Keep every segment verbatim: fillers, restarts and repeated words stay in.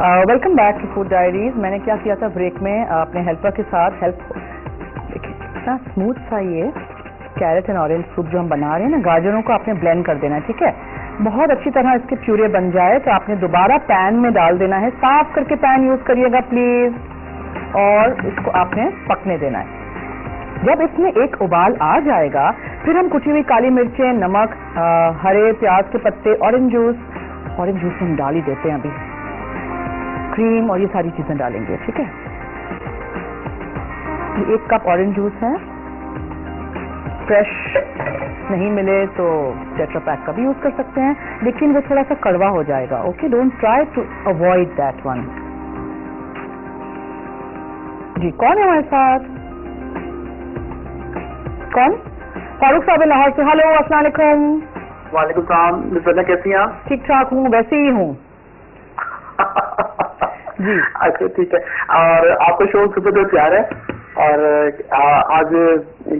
Welcome back to food diaries. मैंने क्या किया था ब्रेक में अपने हेल्पर के साथ, हेल्प देखिए कितना स्मूथ सा ये कैरेट एंड ऑरेंज सूप जो हम बना रहे हैं ना, गाजरों को आपने ब्लेंड कर देना है, ठीक है। बहुत अच्छी तरह इसके प्यूरे बन जाए तो आपने दोबारा पैन में डाल देना है, साफ करके पैन यूज करिएगा प्लीज, और इसको आपने पकने देना है। जब इसमें एक उबाल आ जाएगा फिर हम कुटी हुई काली मिर्चें, नमक, हरे प्याज के पत्ते, ऑरेंज जूस, ऑरेंज जूस हम डाल ही देते हैं अभी, क्रीम और ये सारी चीजें डालेंगे, ठीक है। ये एक कप ऑरेंज जूस है, फ्रेश नहीं मिले तो टेट्रा पैक का भी यूज कर सकते हैं, लेकिन वो थोड़ा सा कड़वा हो जाएगा। Okay, don't try to avoid that one. जी कौन है हमारे साथ? कौन? फारूक साहब लाहौर से। हेलो, अस्सलाम वालेकुम। वालेकुम सलाम। बिस्मिल्लाह, कैसी हैं आप? ठीक ठाक हूँ, वैसे ही हूँ जी। अच्छा ठीक है, और आपका शो सुपर तो प्यार है, और आ, आज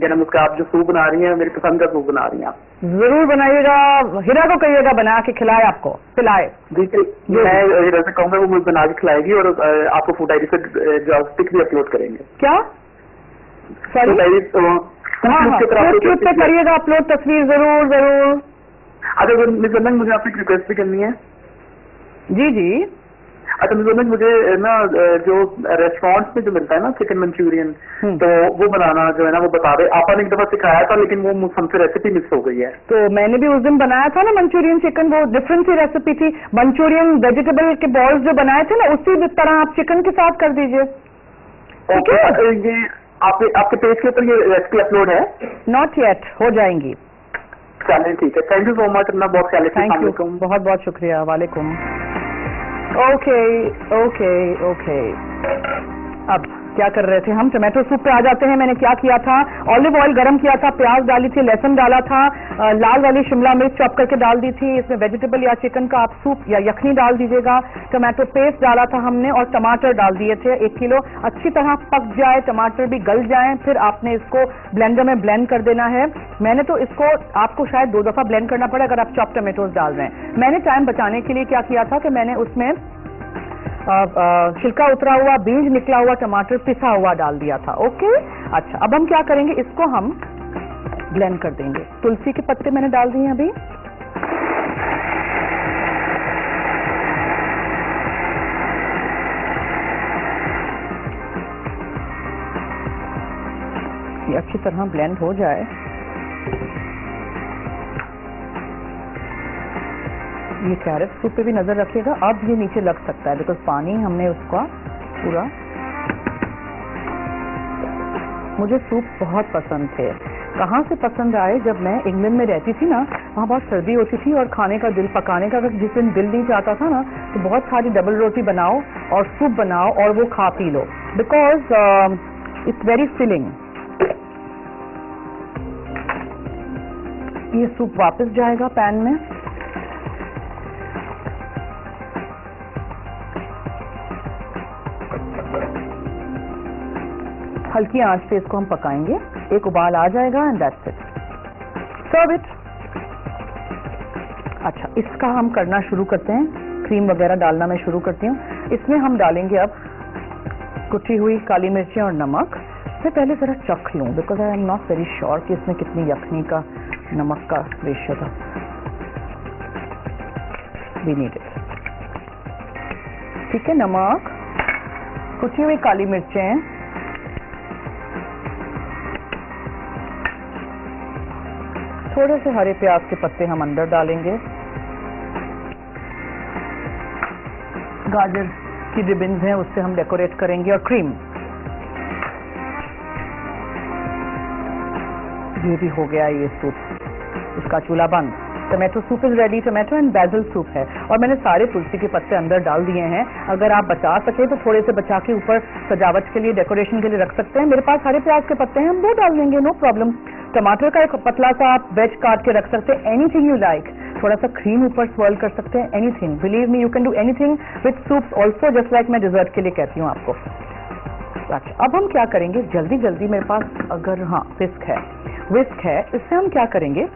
क्या नाम उसका, आप जो सूप बना रही हैं मेरी पसंद का सूप बना रही हैं आप। जरूर बनाइएगा, हीरा को कहिएगा बना के खिलाए, आपको पिलाए। जी मैं हीरा से कहूँगा वो मुझे बना के खिलाएगी, और आपको फूड डायरी से जॉब स्टिक भी अपलोड करेंगे। क्या? सॉरी, करिएगा अपलोड तस्वीर जरूर जरूर। अच्छा मुझे आपसे एक रिक्वेस्ट भी करनी है। जी जी। अच्छा मुझे ना जो रेस्टोरेंट में जो मिलता है ना चिकन मंचूरियन, तो वो बनाना जो है ना वो बता दे। आपा ने एक दफा सिखाया था लेकिन वो हमसे रेसिपी मिस हो गई है। तो मैंने भी उस दिन बनाया था ना मंचूरियन चिकन, वो डिफरेंट सी रेसिपी थी। मंचूरियन वेजिटेबल के बॉल्स जो बनाए थे ना उसी तरह आप चिकन के साथ कर दीजिए, ठीक है। आपके आपके पेज के ऊपर ये रेसिपी अपलोड है? नॉट येट, हो जाएंगी। चलिए ठीक है, थैंक यू सो मच, अपना बहुत ख्याल रखिए। थैंक यू, बहुत बहुत शुक्रिया। वालेकुम। ओके ओके ओके, अब क्या कर रहे थे हम? टोमेटो सूप पे आ जाते हैं। मैंने क्या किया था, ऑलिव ऑयल गरम किया था, प्याज डाली थी, लहसुन डाला था, लाल वाली शिमला मिर्च चॉप करके डाल दी थी। इसमें वेजिटेबल या चिकन का आप सूप या यखनी डाल दीजिएगा। टोमेटो पेस्ट डाला था हमने, और टमाटर डाल दिए थे एक किलो। अच्छी तरह पक जाए, टमाटर भी गल जाए, फिर आपने इसको ब्लेंडर में ब्लेंड कर देना है। मैंने तो इसको, आपको शायद दो दफा ब्लेंड करना पड़े अगर आप चॉप टोमेटोज डाल रहे हैं। मैंने टाइम बचाने के लिए क्या किया था कि मैंने उसमें आ, आ, छिलका उतरा हुआ, बीज निकला हुआ टमाटर पिसा हुआ डाल दिया था। ओके, अच्छा अब हम क्या करेंगे, इसको हम ब्लेंड कर देंगे। तुलसी के पत्ते मैंने डाल दिए हैं अभी, ये अच्छी तरह ब्लेंड हो जाए। ये कैरेट सूप पे भी नजर रखिएगा, अब ये नीचे लग सकता है बिकॉज पानी हमने उसका पूरा। मुझे सूप बहुत पसंद थे, कहाँ से पसंद आए, जब मैं इंग्लैंड में रहती थी ना वहाँ बहुत सर्दी होती थी, और खाने का दिल, पकाने का अगर जिस दिन दिल नहीं चाहता था ना तो बहुत सारी डबल रोटी बनाओ और सूप बनाओ और वो खा पी लो, बिकॉज इट्स वेरी फिलिंग। ये सूप वापस जाएगा पैन में। हल्की आंच पे इसको हम पकाएंगे, एक उबाल आ जाएगा and that's it, serve it. अच्छा इसका हम करना शुरू करते हैं, क्रीम वगैरह डालना मैं शुरू करती हूँ। इसमें हम डालेंगे अब कुटी हुई काली मिर्ची और नमक। मैं पहले जरा चख लूँ because I am not very sure कि इसमें कितनी यखनी का नमक का रेशियो था। वी नीड इट, ठीक है। नमक, कुटी हुई काली मिर्चें, थोड़े से हरे प्याज के पत्ते हम अंदर डालेंगे, गाजर की रिबिन्स हैं उससे हम डेकोरेट करेंगे, और क्रीम। ये भी हो गया ये सूप, इसका चूल्हा बंद। Tomato soup is ready, tomato and basil soup है, और मैंने सारे तुलसी के पत्ते अंदर डाल दिए हैं। अगर आप बचा सके तो थोड़े से बचा के ऊपर सजावट के लिए, डेकोरेशन के लिए रख सकते हैं। मेरे पास हरे प्याज के पत्ते हैं, हम वो डाल देंगे, नो प्रॉब्लम। टमाटर का एक पतला सा आप वेज काट के रख सकते हैं, एनीथिंग यू लाइक। थोड़ा सा क्रीम ऊपर स्वर्ल कर सकते हैं, anything, believe me you can do anything with soup also, just like मैं डिजर्ट के लिए कहती हूँ आपको। अच्छा अब हम क्या करेंगे, जल्दी जल्दी मेरे पास अगर हाँ विस्क है, विस्क है इससे हम क्या करेंगे,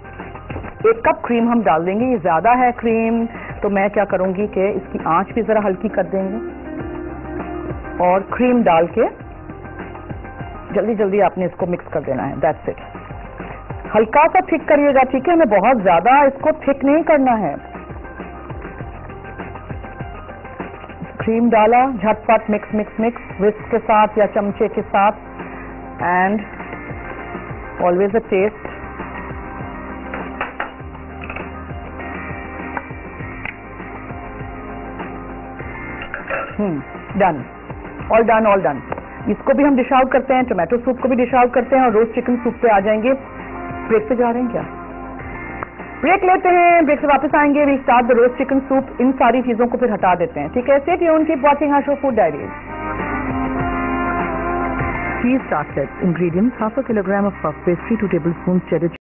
एक कप क्रीम हम डाल देंगे। ये ज्यादा है क्रीम, तो मैं क्या करूंगी कि इसकी आंच भी जरा हल्की कर देंगे और क्रीम डाल के जल्दी जल्दी आपने इसको मिक्स कर देना है। That's it. हल्का सा थिक करिएगा, ठीक है, हमें बहुत ज्यादा इसको थिक नहीं करना है। क्रीम डाला, झटपट मिक्स मिक्स मिक्स विस्क के साथ या चमचे के साथ। And always a taste. Done, all done, all done. इसको भी हम डिश आउट करते हैं, टोमेटो सूप को भी डिश आउट करते हैं और रोस्ट चिकन सूप पे आ जाएंगे। ब्रेक पे जा रहे हैं क्या? ब्रेक लेते हैं, ब्रेक से वापस आएंगे। We start the roast chicken soup. इन सारी चीजों को फिर हटा देते हैं, ठीक है। Stay tuned, keep watching our show food diaries. Cheese starts. Ingredients: half a kilogram of puff pastry, two tablespoons cheddar cheese.